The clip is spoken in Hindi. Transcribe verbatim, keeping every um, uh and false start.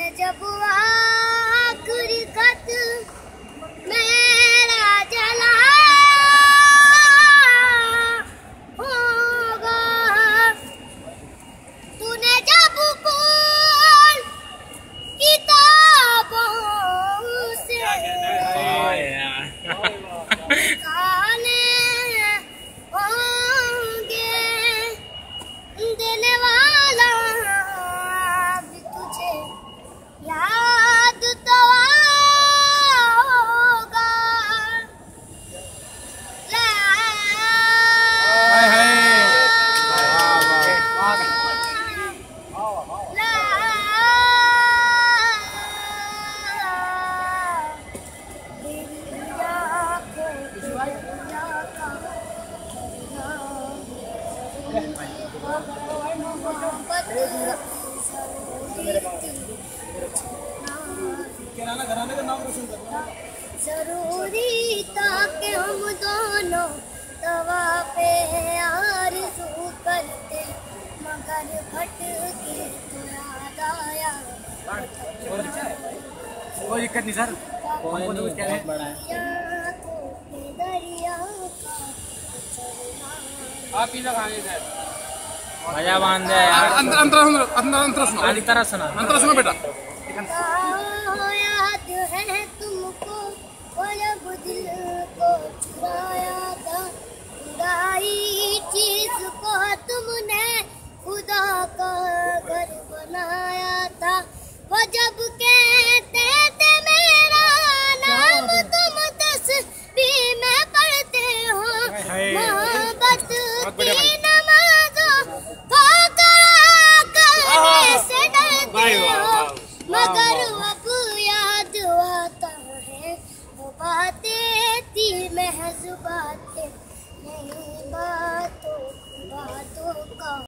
मैं जब आखिरी खत मेरा जला होगा, तूने जब बोल किताबों से गाने होंगे, देने वाला भी तुझे याद तो होगा। ज़रूरी था कि हम दोनों तवा पे आरज़ू करते, मगर भटके तो याद आया। कोई दिक्कत नहीं सर, हमको तो क्या है आप ही लगाने सर। मजा बांध यार, अंदर अंदर अंदर अंदर सुना, आधी तरह सुना, अंदर सुना बेटा। याद है तुमको जब दिल को चुराया था, खुदाई चीज को तुमने खुदा का घर बनाया था। वो जब कहते थे मेरा नाम तुम तस्वीर में पढ़ते हो, मोहब्बत की मगर अब याद आता है वो बातें थी महज़ बातें।